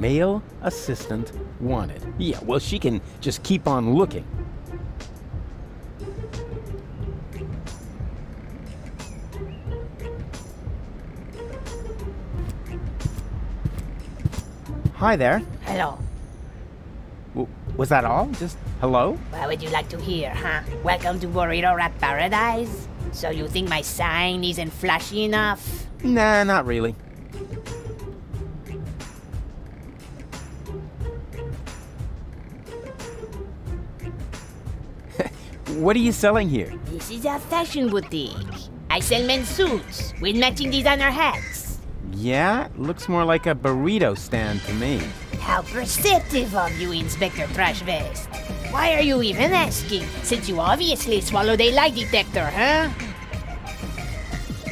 Male assistant wanted. Yeah, well, she can just keep on looking. Hi there. Hello. Was that all? Just hello? What would you like to hear, huh? Welcome to Burrito Rat Paradise? So you think my sign isn't flashy enough? Nah, not really. What are you selling here? This is a fashion boutique. I sell men's suits with matching designer hats. Yeah, looks more like a burrito stand to me. How perceptive of you, Inspector Trash Vest. Why are you even asking, since you obviously swallowed a lie detector, huh?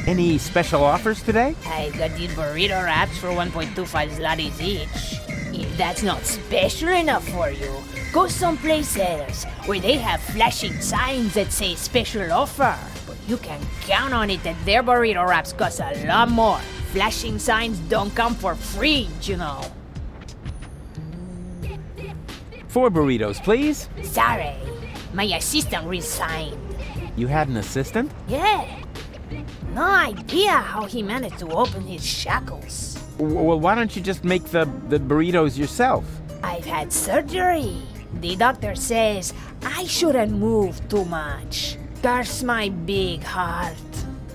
Any special offers today? I've got these burrito wraps for 1.25 zlotys each. If that's not special enough for you, go someplace else where they have flashing signs that say special offer. But you can count on it that their burrito wraps cost a lot more. Flashing signs don't come for free, you know. 4 burritos, please. Sorry, my assistant resigned. You had an assistant? Yeah. No idea how he managed to open his shackles. Well, why don't you just make the burritos yourself? I've had surgery. The doctor says I shouldn't move too much. Curse my big heart.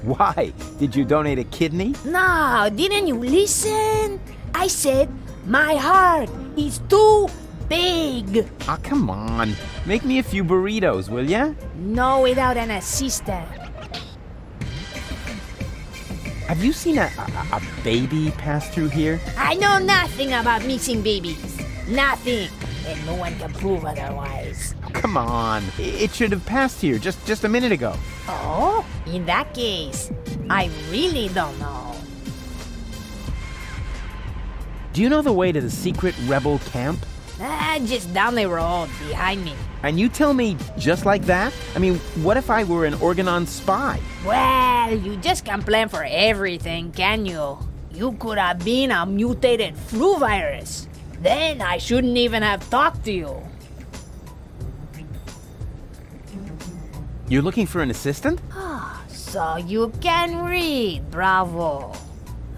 Why? Did you donate a kidney? No, didn't you listen? I said my heart is too big! Ah, come on. Make me a few burritos, will ya? No, without an assistant. Have you seen a baby pass through here? I know nothing about missing babies. Nothing. And no one can prove otherwise. Oh, come on. It should have passed here just a minute ago. Oh? In that case, I really don't know. Do you know the way to the secret rebel camp? Just down the road, behind me. And you tell me just like that? I mean, what if I were an Organon spy? Well, you just can't plan for everything, can you? You could have been a mutated flu virus. Then I shouldn't even have talked to you. You're looking for an assistant? Ah, so you can read, bravo.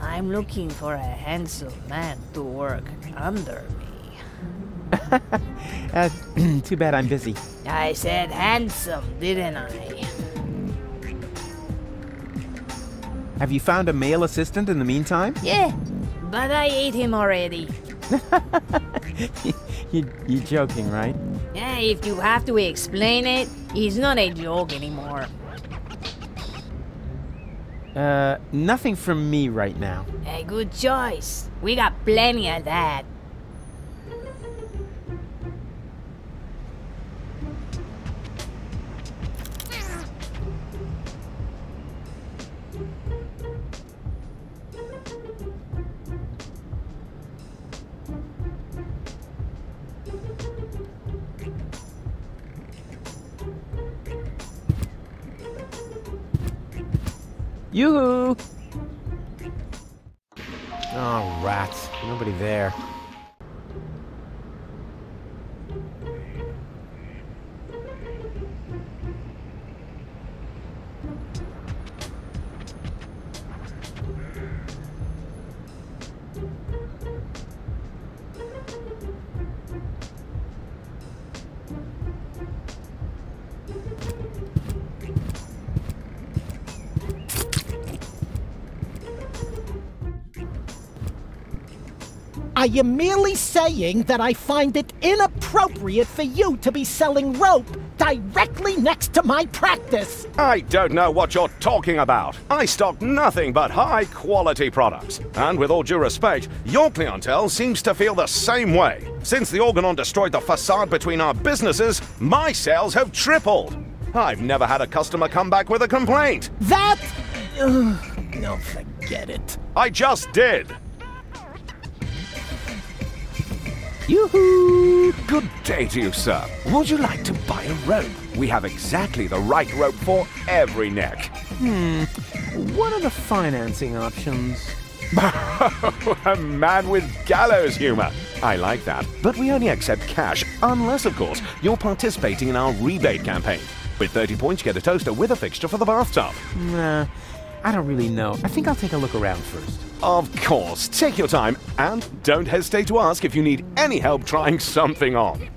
I'm looking for a handsome man to work under me. Too bad I'm busy. I said handsome, didn't I? Have you found a male assistant in the meantime? Yeah, but I ate him already. You're joking, right? Yeah, if you have to explain it, he's not a joke anymore. Nothing from me right now. A good choice. We got plenty of that. Yoo-hoo! Oh, rats. Nobody there. I am merely saying that I find it inappropriate for you to be selling rope directly next to my practice. I don't know what you're talking about. I stock nothing but high-quality products. And with all due respect, your clientele seems to feel the same way. Since the Organon destroyed the facade between our businesses, my sales have tripled. I've never had a customer come back with a complaint. That... no, forget it. I just did. Yoo-hoo! Good day to you, sir. Would you like to buy a rope? We have exactly the right rope for every neck. What are the financing options? A man with gallows humor. I like that, but we only accept cash, unless, of course, you're participating in our rebate campaign. With 30 points, you get a toaster with a fixture for the bathtub. Nah, I don't really know. I think I'll take a look around first. Of course, take your time, and don't hesitate to ask if you need any help trying something on.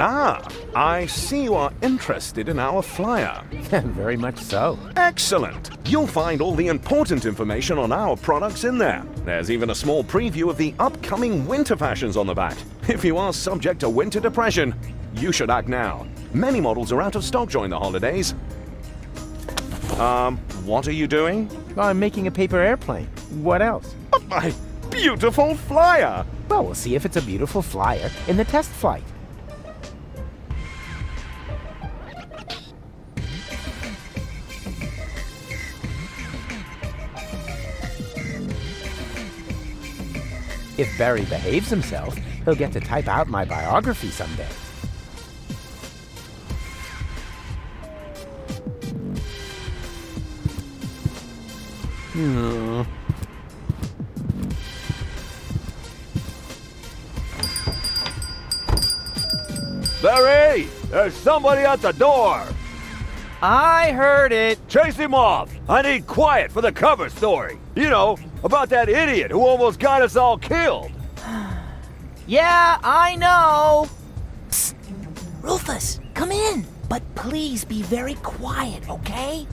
Ah, I see you are interested in our flyer. Very much so. Excellent. You'll find all the important information on our products in there. There's even a small preview of the upcoming winter fashions on the back. If you are subject to winter depression, you should act now. Many models are out of stock during the holidays. What are you doing? I'm making a paper airplane. What else? But my beautiful flyer! Well, we'll see if it's a beautiful flyer in the test flight. If Barry behaves himself, he'll get to type out my biography someday. Barry! There's somebody at the door! I heard it! Chase him off! I need quiet for the cover story! You know, about that idiot who almost got us all killed! Yeah, I know! Psst. Rufus, come in! But please be very quiet, okay?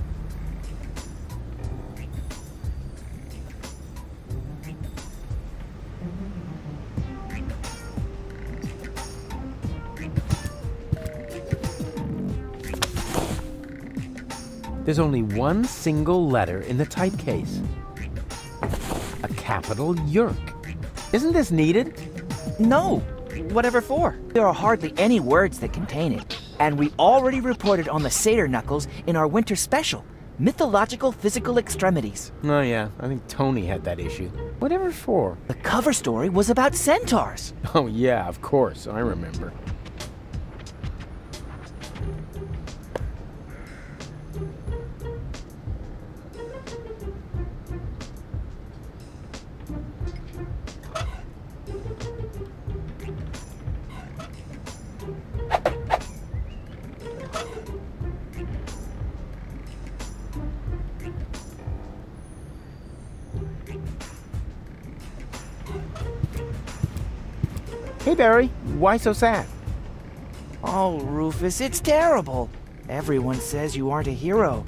There's only one single letter in the type case. A capital YURK. Isn't this needed? No, whatever for. There are hardly any words that contain it. And we already reported on the satyr knuckles in our winter special, Mythological Physical Extremities. Oh yeah, I think Tony had that issue. Whatever for? The cover story was about centaurs. Oh yeah, of course, I remember. Hey, Barry, why so sad? Oh, Rufus, it's terrible. Everyone says you aren't a hero.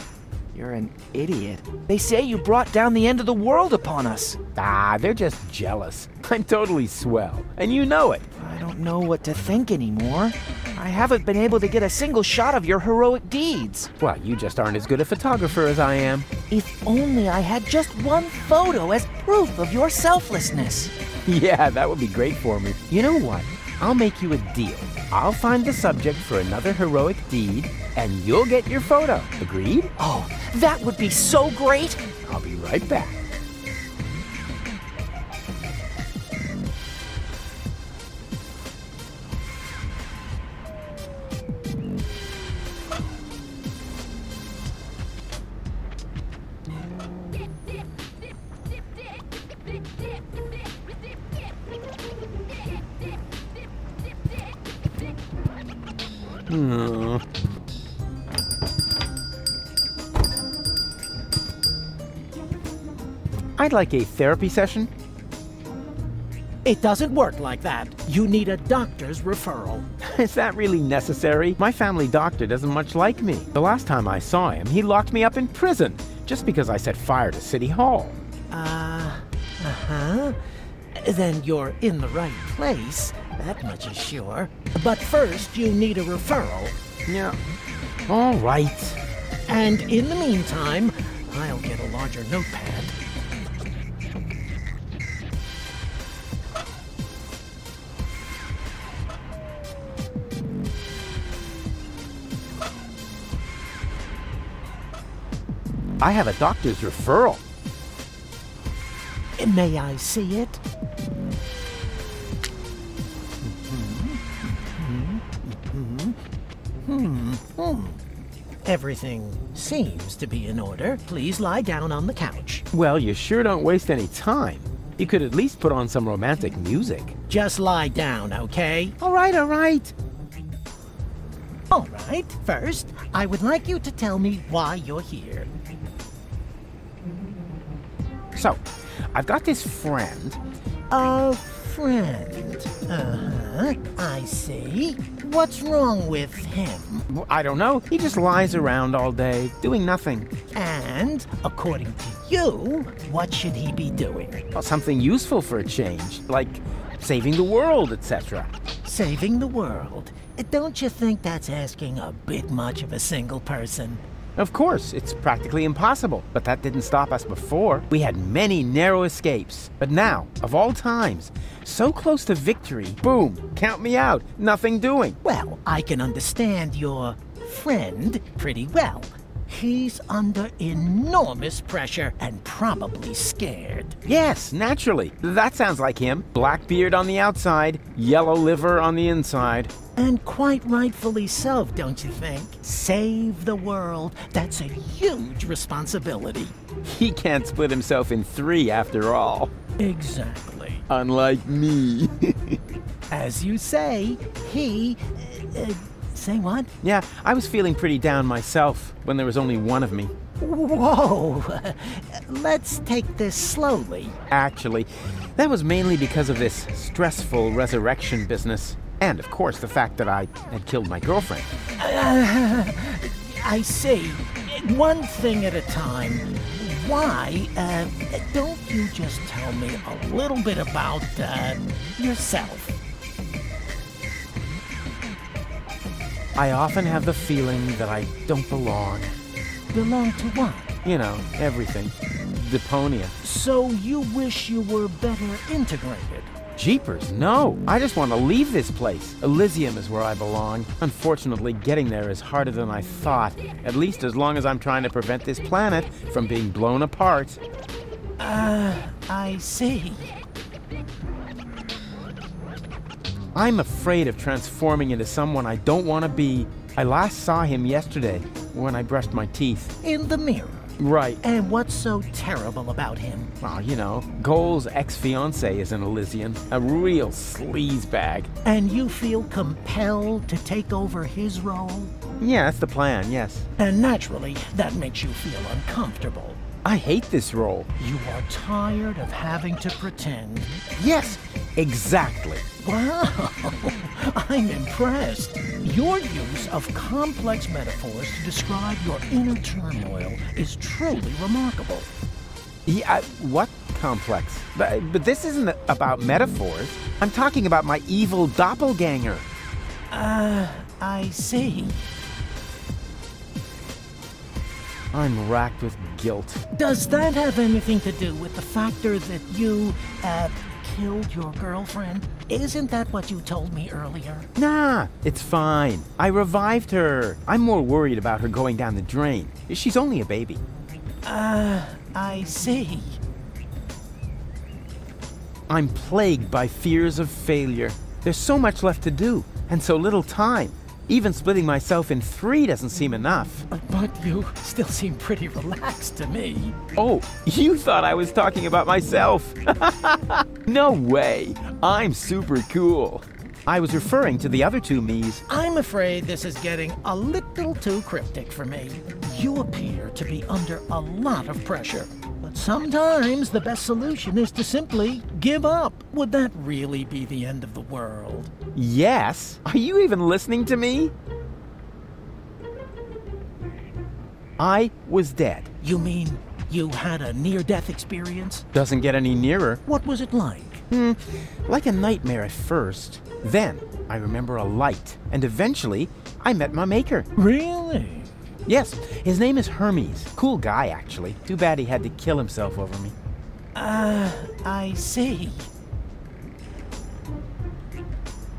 You're an idiot. They say you brought down the end of the world upon us. Ah, they're just jealous. I'm totally swell, and you know it. I don't know what to think anymore. I haven't been able to get a single shot of your heroic deeds. Well, you just aren't as good a photographer as I am. If only I had just one photo as proof of your selflessness. Yeah, that would be great for me. You know what? I'll make you a deal. I'll find the subject for another heroic deed, and you'll get your photo. Agreed? Oh, that would be so great! I'll be right back. I'd like a therapy session. It doesn't work like that. You need a doctor's referral. Is that really necessary? My family doctor doesn't much like me. The last time I saw him, he locked me up in prison just because I set fire to City Hall. Then you're in the right place. That much is sure. But first, you need a referral. Yeah. All right. And in the meantime, I'll get a larger notepad. I have a doctor's referral. May I see it? Everything seems to be in order. Please lie down on the couch. Well, you sure don't waste any time. You could at least put on some romantic music. Just lie down, okay? All right, all right. All right. First, I would like you to tell me why you're here. So, I've got this friend. A friend. Uh-huh. I see. What's wrong with him? I don't know. He just lies around all day, doing nothing. And, according to you, what should he be doing? Well, something useful for a change, like saving the world, etc. Saving the world? Don't you think that's asking a bit much of a single person? Of course, it's practically impossible, but that didn't stop us before. We had many narrow escapes, but now, of all times, so close to victory, boom, count me out, nothing doing. Well, I can understand your friend pretty well. He's under enormous pressure and probably scared. Yes, naturally. That sounds like him. Black beard on the outside, yellow liver on the inside. And quite rightfully so, don't you think? Save the world. That's a huge responsibility. He can't split himself in three after all. Exactly. Unlike me. As you say, he... say what? Yeah, I was feeling pretty down myself when there was only one of me. Whoa! Let's take this slowly. Actually, that was mainly because of this stressful resurrection business. And, of course, the fact that I had killed my girlfriend. I see. One thing at a time. Why don't you just tell me a little bit about yourself? I often have the feeling that I don't belong. Belong to what? You know, everything. Deponia. So you wish you were better integrated? Jeepers, no. I just want to leave this place. Elysium is where I belong. Unfortunately, getting there is harder than I thought. At least as long as I'm trying to prevent this planet from being blown apart. I see. I'm afraid of transforming into someone I don't want to be. I last saw him yesterday when I brushed my teeth. In the mirror? Right. And what's so terrible about him? Well, you know, Gold's ex-fiancé is an Elysian. A real sleazebag. And you feel compelled to take over his role? Yeah, that's the plan, yes. And naturally, that makes you feel uncomfortable. I hate this role. You are tired of having to pretend. Yes, exactly. Wow, I'm impressed. Your use of complex metaphors to describe your inner turmoil is truly remarkable. Yeah, what complex? But this isn't about metaphors. I'm talking about my evil doppelganger. I see. I'm racked with guilt. Does that have anything to do with the factor that you, killed your girlfriend? Isn't that what you told me earlier? Nah, it's fine. I revived her. I'm more worried about her going down the drain. She's only a baby. I see. I'm plagued by fears of failure. There's so much left to do, and so little time. Even splitting myself in three doesn't seem enough. But you still seem pretty relaxed to me. Oh, you thought I was talking about myself. No way. I'm super cool. I was referring to the other two me's. I'm afraid this is getting a little too cryptic for me. You appear to be under a lot of pressure. But sometimes the best solution is to simply give up. Would that really be the end of the world? Yes. Are you even listening to me? I was dead. You mean you had a near-death experience? Doesn't get any nearer. What was it like? Like a nightmare at first. Then I remember a light, and eventually I met my maker. Really? Yes, his name is Hermes. Cool guy, actually. Too bad he had to kill himself over me. I see.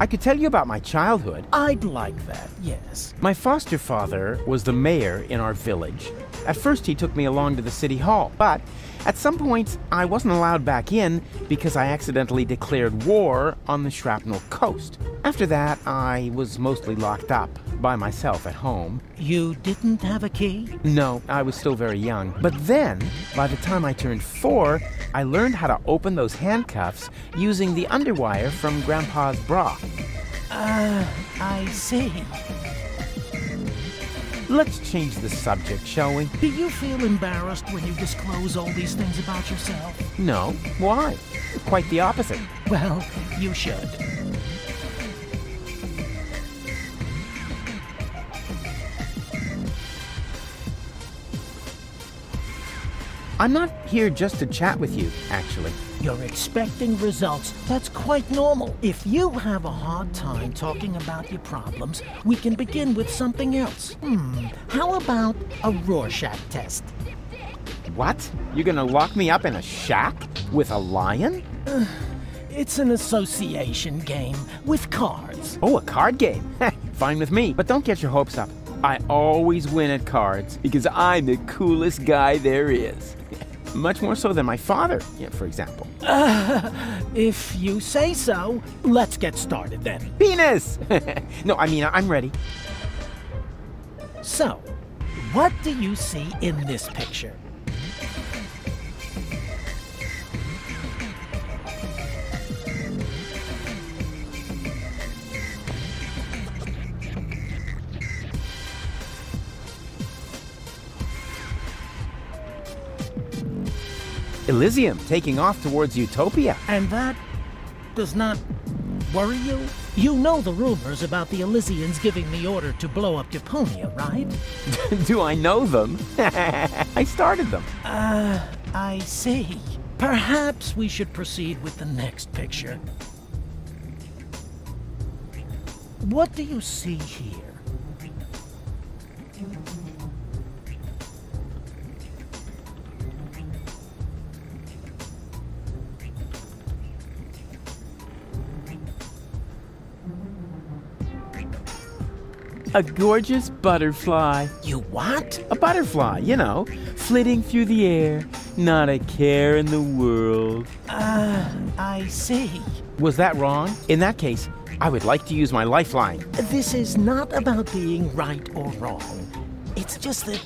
I could tell you about my childhood. I'd like that, yes. My foster father was the mayor in our village. At first, he took me along to the city hall, but at some point, I wasn't allowed back in because I accidentally declared war on the Shrapnel Coast. After that, I was mostly locked up. by myself at home. You didn't have a key? No, I was still very young. But then, by the time I turned 4, I learned how to open those handcuffs using the underwire from Grandpa's bra. I see. Let's change the subject, shall we? Do you feel embarrassed when you disclose all these things about yourself? No. Why? Quite the opposite. Well, you should. I'm not here just to chat with you, actually. You're expecting results. That's quite normal. If you have a hard time talking about your problems, we can begin with something else. How about a Rorschach test? What? You're gonna lock me up in a shack? With a lion? It's an association game with cards. Oh, a card game? Fine with me. But don't get your hopes up. I always win at cards because I'm the coolest guy there is. Much more so than my father, for example. If you say so, let's get started then. Penis! No, I mean, I'm ready. So, what do you see in this picture? Elysium taking off towards Utopia. And that does not worry you? You know the rumors about the Elysians giving the order to blow up Deponia, right? Do I know them? I started them. I see. Perhaps we should proceed with the next picture. What do you see here? A gorgeous butterfly. You what? A butterfly, you know, flitting through the air, not a care in the world. I see. Was that wrong? In that case, I would like to use my lifeline. This is not about being right or wrong. It's just that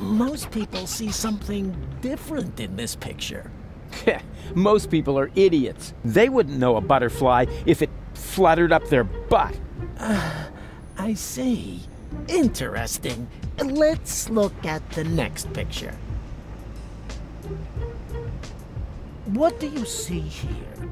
most people see something different in this picture. Most people are idiots. They wouldn't know a butterfly if it fluttered up their butt. I see. Interesting. Let's look at the next picture. What do you see here?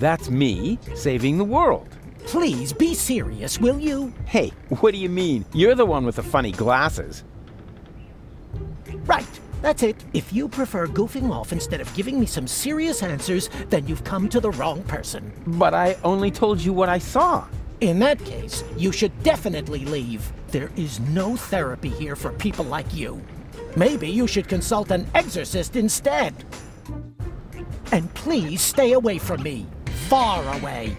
That's me saving the world. Please be serious, will you? Hey, what do you mean? You're the one with the funny glasses. Right. That's it. If you prefer goofing off instead of giving me some serious answers, then you've come to the wrong person. But I only told you what I saw. In that case, you should definitely leave. There is no therapy here for people like you. Maybe you should consult an exorcist instead. And please stay away from me. Far away.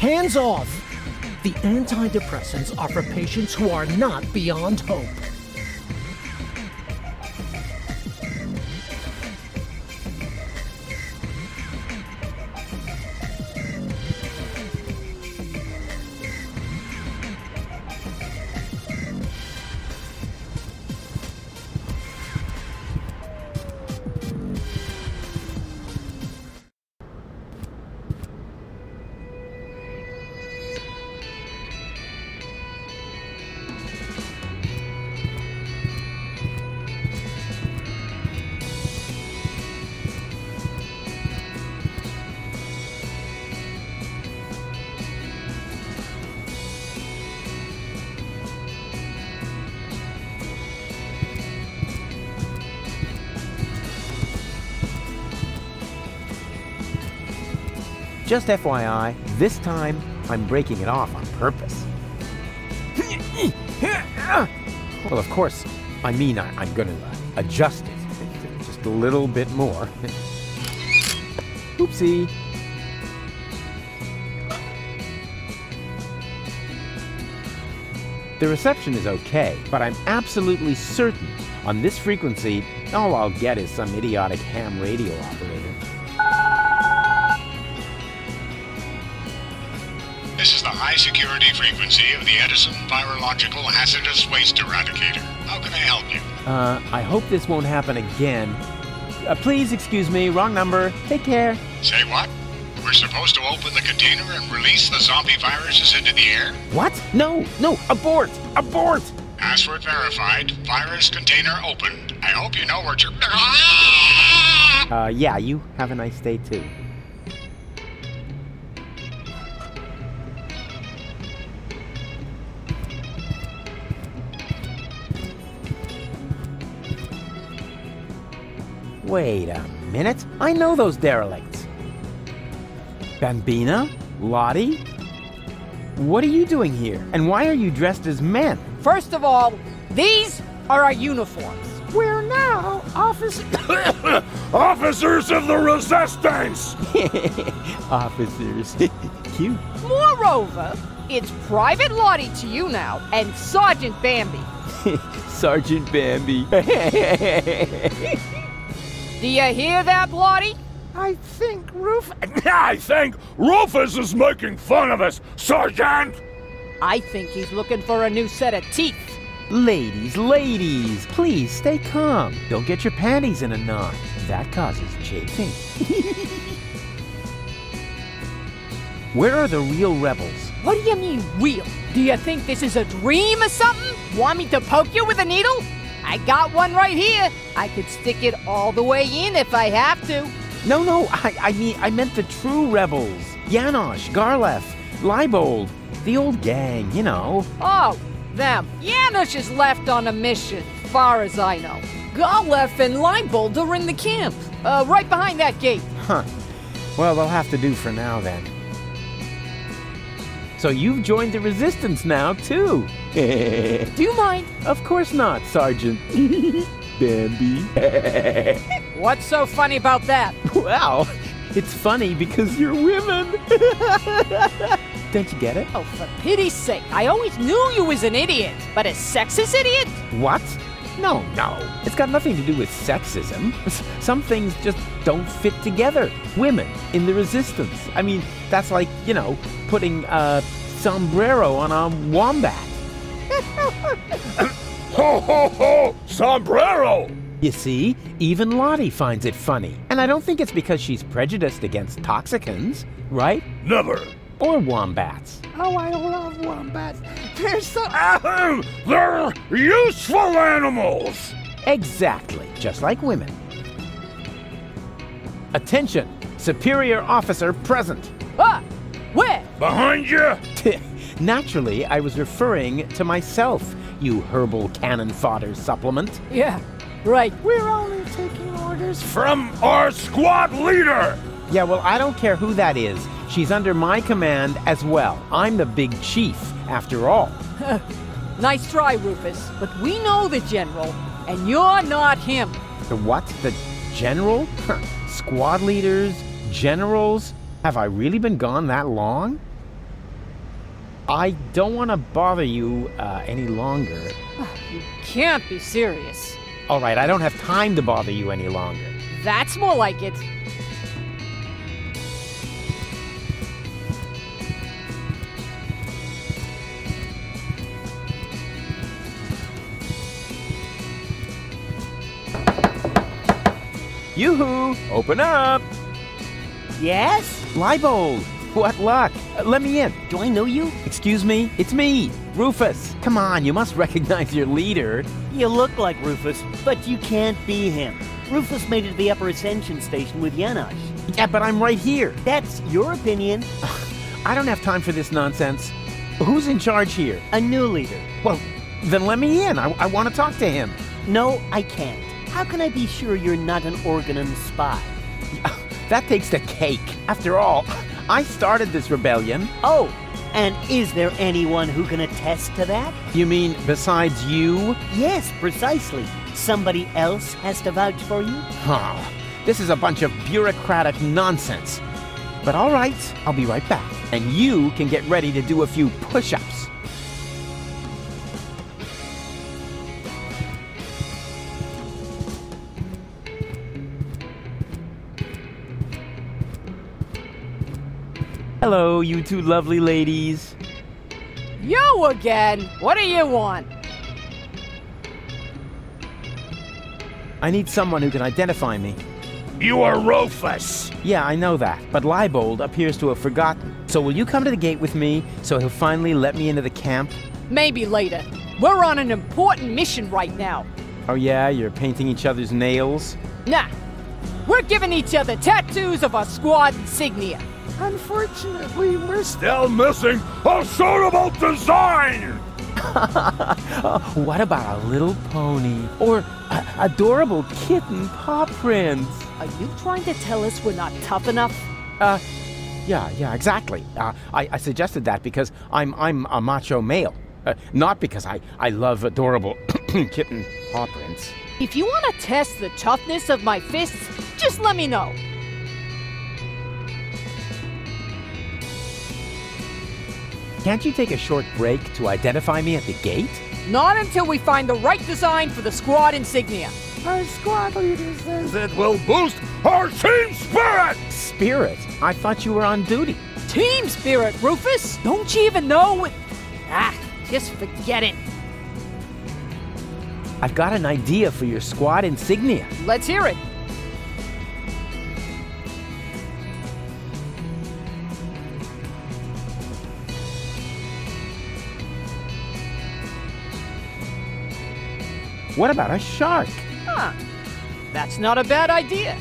Hands off. The antidepressants are for patients who are not beyond hope. Just FYI, this time, I'm breaking it off on purpose. Well, of course, I mean, I'm gonna adjust it just a little bit more. Oopsie. The reception is okay, but I'm absolutely certain On this frequency, all I'll get is some idiotic ham radio operator. This is the high security frequency of the Edison Virological Hazardous Waste Eradicator. How can I help you? I hope this won't happen again. Please excuse me, wrong number. Take care. Say what? We're supposed to open the container and release the zombie viruses into the air? What? No, abort! Abort! Password verified. Virus container opened. I hope you know what you're... yeah, you have a nice day too. Wait a minute. I know those derelicts. Bambina? Lottie? What are you doing here? And why are you dressed as men? First of all, these are our uniforms. We're now officers of the Resistance! Officers. Cute. Moreover, it's Private Lottie to you now, and Sergeant Bambi. Sergeant Bambi. Do you hear that, Lottie? I think Rufus is making fun of us, Sergeant! I think he's looking for a new set of teeth. Ladies, please stay calm. Don't get your panties in a knot. That causes chafing. Where are the real rebels? What do you mean, real? Do you think this is a dream or something? Want me to poke you with a needle? I got one right here. I could stick it all the way in if I have to. No, I meant the true rebels. Yanosh, Garlef, Liebold. The old gang, you know. Oh, them. Yanosh is left on a mission, far as I know. Garlef and Liebold are in the camp, right behind that gate. Huh. Well, they'll have to do for now, then. So you've joined the Resistance now, too. Do you mind? Of course not, Sergeant. Bambi. What's so funny about that? Well, it's funny because you're women. Don't you get it? Oh, for pity's sake, I always knew you was an idiot, but a sexist idiot? What? No. It's got nothing to do with sexism. Some things just don't fit together. Women in the Resistance. I mean, that's like, you know, putting a sombrero on a wombat. Ho, ho, ho! Sombrero! You see, even Lottie finds it funny. And I don't think it's because she's prejudiced against toxicans, right? Never. Or wombats. Oh, I love wombats. They're so... They're useful animals! Exactly, just like women. Attention, superior officer present. Ah, where? Behind you! Naturally, I was referring to myself, you herbal cannon fodder supplement. Yeah, right. We're only taking orders from our squad leader! Yeah, well, I don't care who that is. She's under my command as well. I'm the big chief, after all. Nice try, Rufus. But we know the general, and you're not him. The what? The general? Huh. Squad leaders? Generals? Have I really been gone that long? I don't want to bother you any longer. You can't be serious. All right, I don't have time to bother you any longer. That's more like it. Yoo-hoo! Open up! Yes? Liebold! What luck! Let me in! Do I know you? Excuse me? It's me, Rufus! Come on, you must recognize your leader! You look like Rufus, but you can't be him. Rufus made it to the Upper Ascension Station with Yanosh. Yeah, but I'm right here! That's your opinion! I don't have time for this nonsense. Who's in charge here? A new leader. Well, then let me in! I want to talk to him! No, I can't. How can I be sure you're not an Organon spy? That takes the cake. After all, I started this rebellion. Oh, and is there anyone who can attest to that? You mean besides you? Yes, precisely. Somebody else has to vouch for you? Oh, this is a bunch of bureaucratic nonsense. But all right, I'll be right back. And you can get ready to do a few push-ups. Hello, you two lovely ladies. You again? What do you want? I need someone who can identify me. You are Rufus. Yeah, I know that, but Liebold appears to have forgotten. So will you come to the gate with me so he'll finally let me into the camp? Maybe later. We're on an important mission right now. Oh yeah, you're painting each other's nails? Nah. We're giving each other tattoos of our squad insignia. Unfortunately, we're still missing a suitable design! What about a little pony? Or adorable kitten paw prints? Are you trying to tell us we're not tough enough? Yeah, exactly. I suggested that because I'm a macho male. Not because I love adorable kitten paw prints. If you want to test the toughness of my fists, just let me know. Can't you take a short break to identify me at the gate? Not until we find the right design for the squad insignia. Our squad leader says it will boost our team spirit! Spirit? I thought you were on duty. Team spirit, Rufus? Don't you even know? Ah, just forget it. I've got an idea for your squad insignia. Let's hear it. What about a shark? Huh. That's not a bad idea.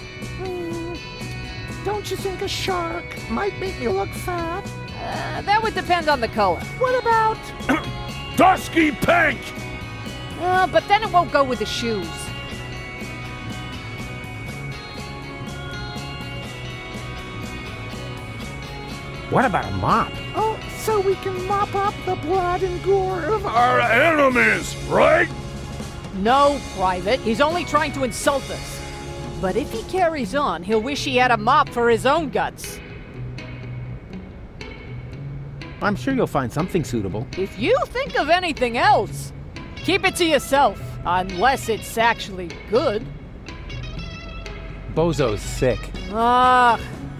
Don't you think a shark might make me look fat? That would depend on the color. What about... dusky pink! But then it won't go with the shoes. What about a mop? Oh, so we can mop up the blood and gore of our enemies, right? No, Private. He's only trying to insult us. But if he carries on, he'll wish he had a mop for his own guts. I'm sure you'll find something suitable. If you think of anything else, keep it to yourself. Unless it's actually good. Bozo's sick. Ugh.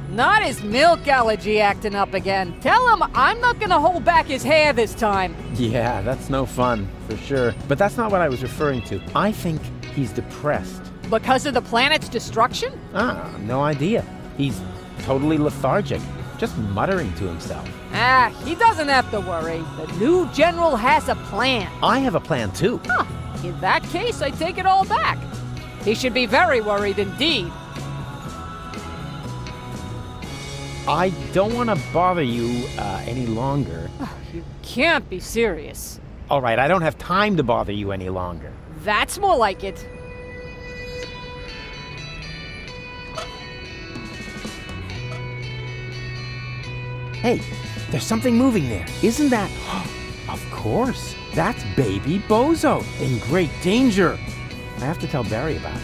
Not his milk allergy acting up again. Tell him I'm not gonna hold back his hair this time. Yeah, that's no fun, for sure. But that's not what I was referring to. I think he's depressed. Because of the planet's destruction? Ah, no idea. He's totally lethargic, just muttering to himself. Ah, he doesn't have to worry. The new general has a plan. I have a plan too. Huh. In that case, I take it all back. He should be very worried indeed. I don't want to bother you any longer. Oh, you can't be serious. All right, I don't have time to bother you any longer. That's more like it. Hey, there's something moving there. Isn't that... Of course. That's baby Bozo in great danger. I have to tell Barry about it.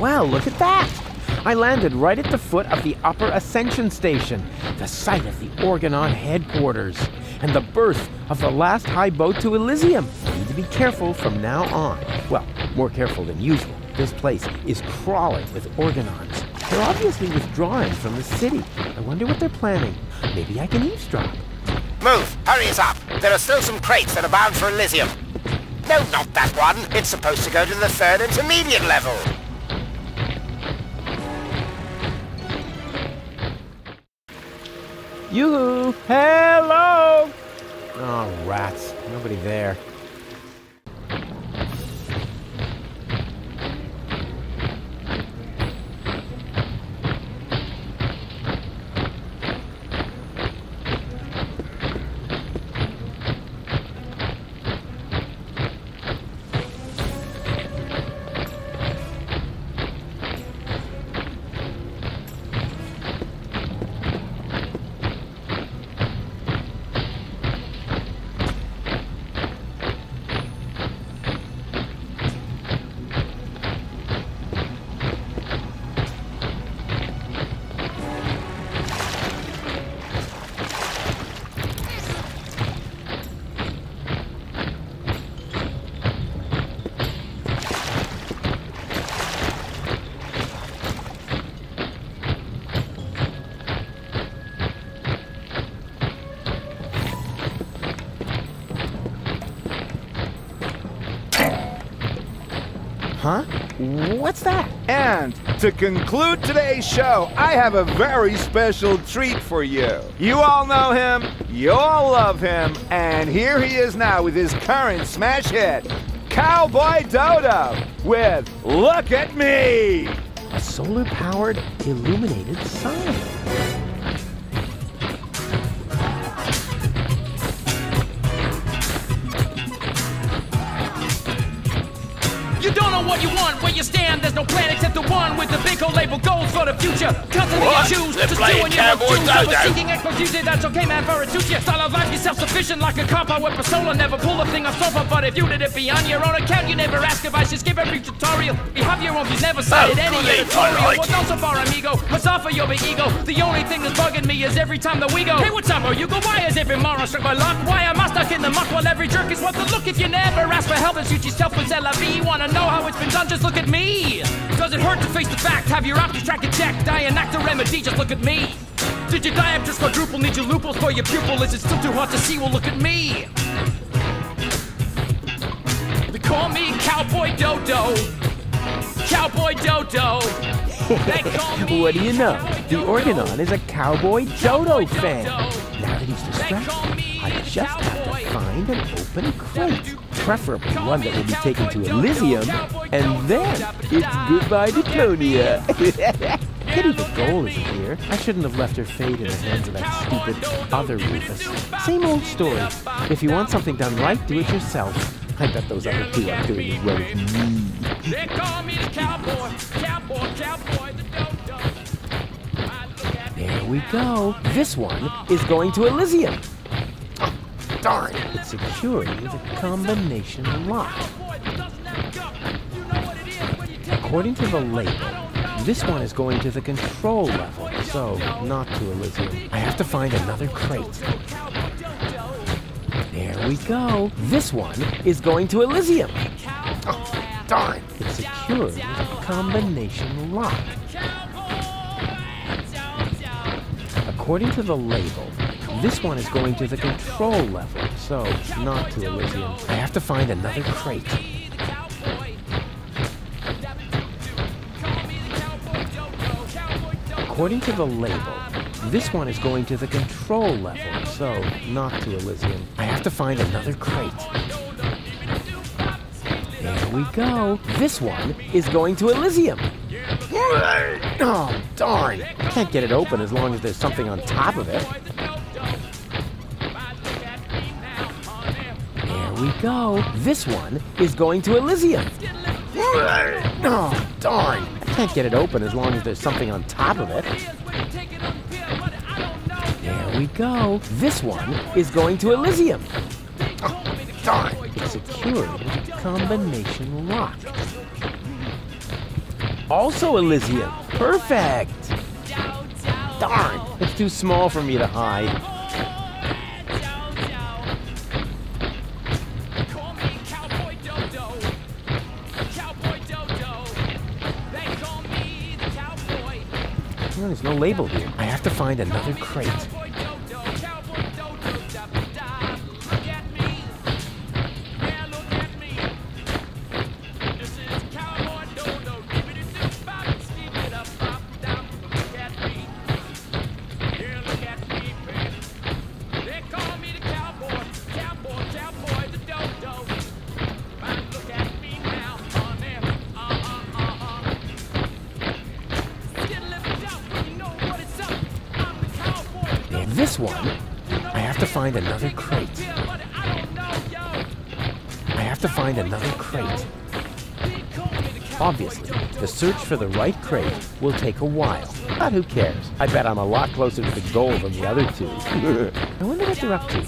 Wow, look at that! I landed right at the foot of the Upper Ascension Station, the site of the Organon headquarters, and the birth of the last high boat to Elysium. I need to be careful from now on. Well, more careful than usual. This place is crawling with Organons. They're obviously withdrawing from the city. I wonder what they're planning. Maybe I can eavesdrop. Move! Hurry us up! There are still some crates that are bound for Elysium. No, not that one! It's supposed to go to the third intermediate level! Yoo-hoo! Hello! Oh, rats. Nobody there. Huh? What's that? And to conclude today's show, I have a very special treat for you. You all know him, you all love him, and here he is now with his current smash hit, Cowboy Dodo, with Look at Me! A solar-powered, illuminated sign. You don't know what you want, where you stand. There's no plan except the one with the big old label. Goals for the future. Constantly you choose. Just doing your own choose. Seeking expertise, that's okay, man, for it suits you. Style of life, you're self-sufficient like a compound with persona. Never pull a thing off sofa, but if you did it be on your own account, you never ask advice. You skip every tutorial. You have your own views, never cited any editorial. Well, no, so far, amigo. What's off of your big ego? The only thing that's bugging me is every time that we go, hey, what's up, or you go? Why is every moron struck by luck? Why am I stuck in the muck? Well, every jerk is worth the look. If you never ask for help, then shoot yourself with LIV. Wanna know how it's been done? Just look at me. Does it hurt to face the fact? Have your options tracked and checked. Die and act a remedy. Just look at me. Did you die up just quadruple? Need your loopholes for your pupil? Is it still too hard to see? Well, look at me. They call me Cowboy Dodo. Cowboy Dodo. They call me what do you know? The Organon is a Cowboy Dodo fan. Now that he's distracted, I just have to find an open crate. Preferably one that will be taken to Elysium, and then it's goodbye Deponia. Pity the goal isn't here. I shouldn't have left her fate in the hands of that stupid other Rufus. Same old story. If you want something done right, do it yourself. I bet those other two are doing it well with me. They call me the Cowboy, Cowboy, Cowboy, the Dodo. There we go. This one is going to Elysium. Darn! It's secured with a combination lock. According to the label, this one is going to the control level, so not to Elysium. I have to find another crate. There we go. This one is going to Elysium. Oh, darn! It's secured with a combination lock. According to the label, this one is going to the control level, so not to Elysium. I have to find another crate. According to the label, this one is going to the control level, so not to Elysium. I have to find another crate. There we go. This one is going to Elysium. Oh, darn. Can't get it open as long as there's something on top of it. We go. This one is going to Elysium. Oh, darn. I can't get it open as long as there's something on top of it. There we go. This one is going to Elysium. Oh, darn. It's secured with a combination lock. Also Elysium. Perfect. Darn. It's too small for me to hide. There's no label here. I have to find another crate. This one, I have to find another crate. I have to find another crate. Obviously, the search for the right crate will take a while, but who cares? I bet I'm a lot closer to the goal than the other two. I wonder what they're up to.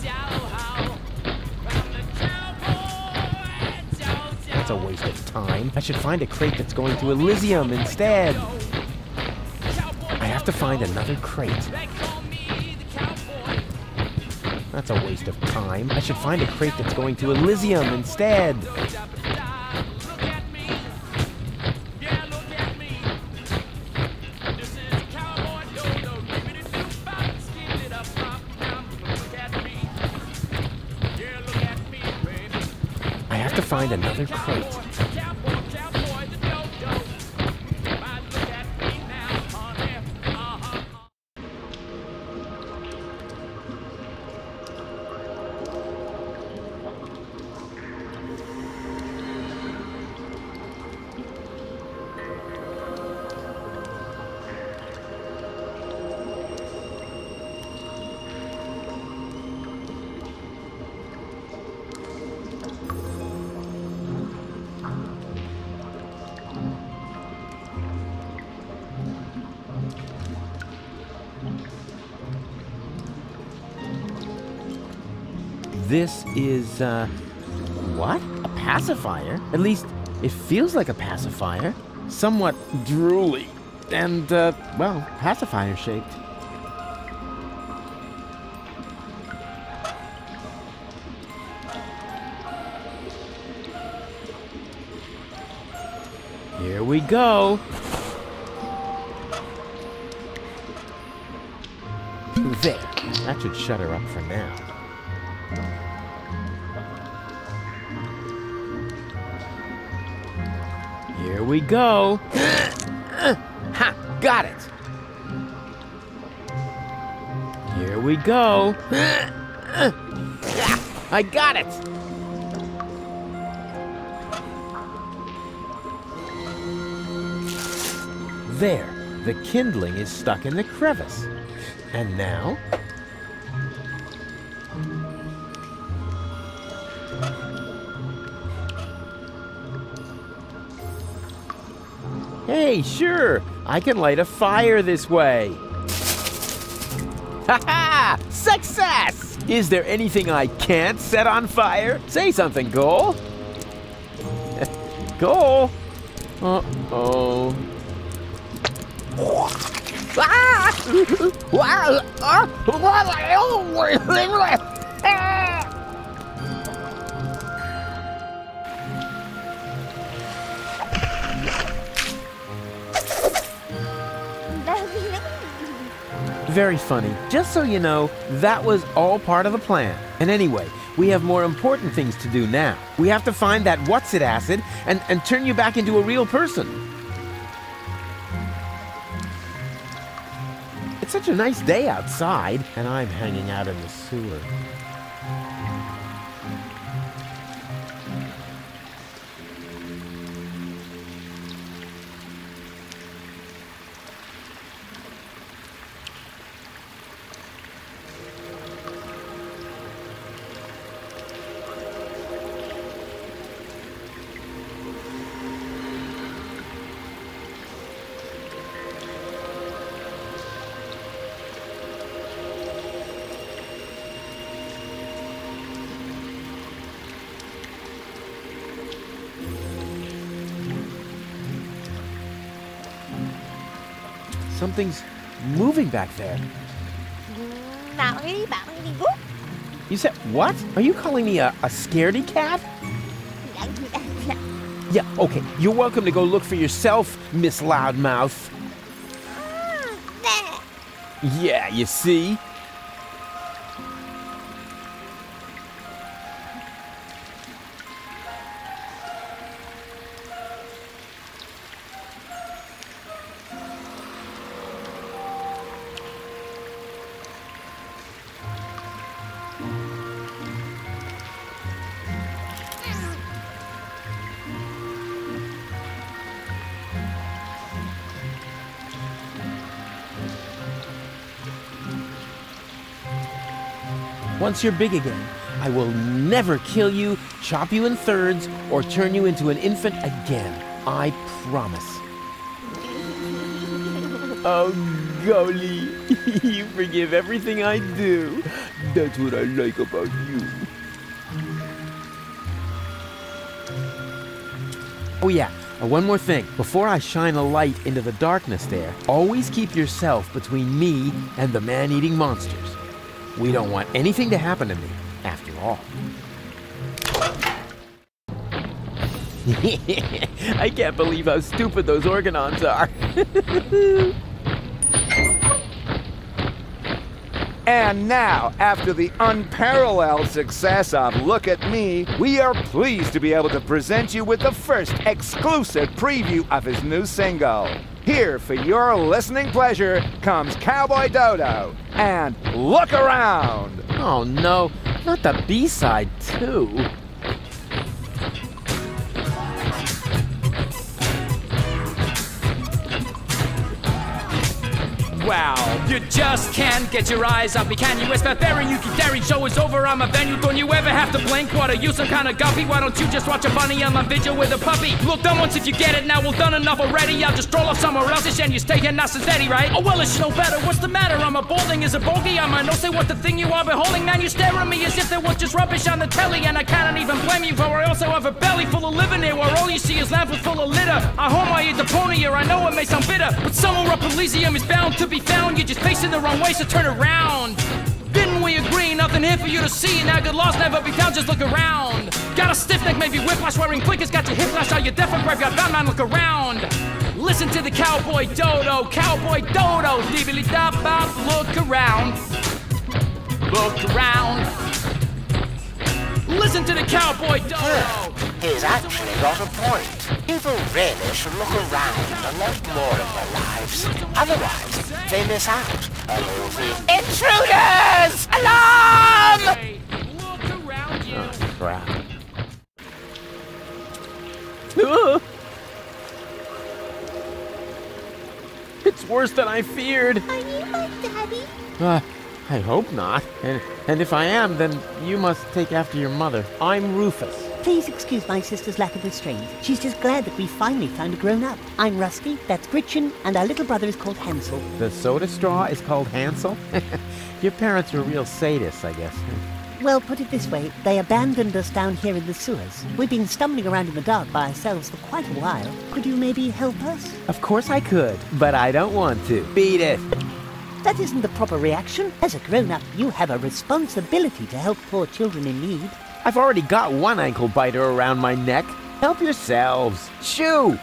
That's a waste of time. I should find a crate that's going to Elysium instead. I have to find another crate. That's a waste of time. I should find a crate that's going to Elysium instead. I have to find another crate. This is, what? A pacifier? At least, it feels like a pacifier. Somewhat drooly. And, well, pacifier-shaped. Here we go! There. That should shut her up for now. Here we go! Ha! Got it! Here we go! I got it! There. The kindling is stuck in the crevice. And now? Hey, sure, I can light a fire this way. Ha-ha! Success! Is there anything I can't set on fire? Say something, Goal. Goal? Uh-oh. Very funny. Just so you know, that was all part of the plan. And anyway, we have more important things to do now. We have to find that what's-it acid and turn you back into a real person. It's such a nice day outside, and I'm hanging out in the sewer. Something's moving back there. You said what? Are you calling me a scaredy cat? Yeah, okay. You're welcome to go look for yourself, Miss Loudmouth. Yeah, you see? Once you're big again, I will never kill you, chop you in thirds, or turn you into an infant again. I promise. Oh, golly. You forgive everything I do. That's what I like about you. Oh, yeah. One more thing. Before I shine a light into the darkness there, always keep yourself between me and the man-eating monsters. We don't want anything to happen to me, after all. I can't believe how stupid those Organons are. And now, after the unparalleled success of Look at Me, we are pleased to be able to present you with the first exclusive preview of his new single. Here, for your listening pleasure, comes Cowboy Dodo, and Look Around! Oh no, not the B-side, too. wow. You just can't get your eyes off me. Can you whisper, Barry, you can dairy? Show is over, I'm a venue. Don't you ever have to blink? What are you, some kind of guppy? Why don't you just watch a bunny on my video with a puppy? Look, done once if you get it now. Well, done enough already. I'll just stroll off somewhere else. It's and you stay here, not steady, right? Oh, well, it's no better. What's the matter? I'm a balding as a bogey. I might not say what the thing you are beholding. Man, you stare at me as if there was just rubbish on the telly. And I cannot even blame you, but I also have a belly full of living here where all you see is lamps full of litter. I home I eat Deponia. I know it may sound bitter, but somewhere up Elysium is bound to be found. You're just facing the wrong way, so turn around. Didn't we agree? Nothing here for you to see. Now good loss never be found, just look around. Got a stiff neck, maybe whiplash, wearing blinkers, got your hip flash, out your deaf and grave, got found, man, look around. Listen to the Cowboy Dodo, dibbly da bop, look around. Look around. Listen to the Cowboy Dodo. He's actually got a point. People really should look around a lot more in their lives. Otherwise, they miss out on all the intruders! Alarm! Look around you. Oh, crap. It's worse than I feared. Are you my daddy? I hope not. And if I am, then you must take after your mother. I'm Rufus. Please excuse my sister's lack of restraint. She's just glad that we finally found a grown-up. I'm Rusty, that's Gretchen, and our little brother is called Hansel. The soda straw is called Hansel? Your parents are real sadists, I guess. Well, put it this way, they abandoned us down here in the sewers. We've been stumbling around in the dark by ourselves for quite a while. Could you maybe help us? Of course I could, but I don't want to. Beat it! That isn't the proper reaction. As a grown-up, you have a responsibility to help poor children in need. I've already got one ankle biter around my neck. Help yourselves. Shoo!